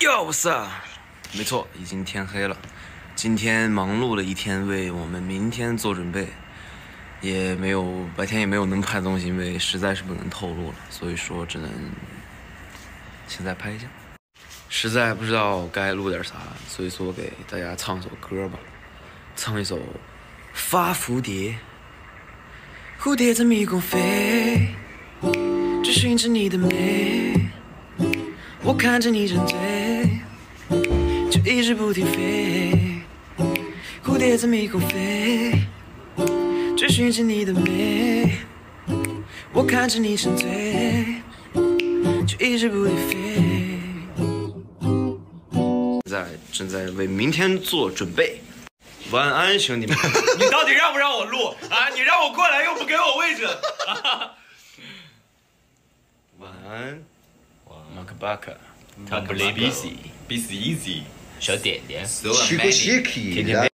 Yo，what's up？ 没错，已经天黑了。今天忙碌了一天，为我们明天做准备，也没有白天也没有能拍的东西，因为实在是不能透露了，所以说只能现在拍一下。实在不知道该录点啥，所以说给大家唱一首歌吧，唱一首《发蝴蝶》。蝴蝶在迷宫飞，追寻着你的美。 我看着你沉醉，就一直不停飞。蝴蝶在迷宫飞，追寻着你的美。我看着你沉醉，就一直不停飞。正在为明天做准备。晚安，兄弟们！你到底让不让我录啊？你让我过来又不给我位置。晚安。 Macabaca， 他不 lazy，busy， 小点点，so many， 天天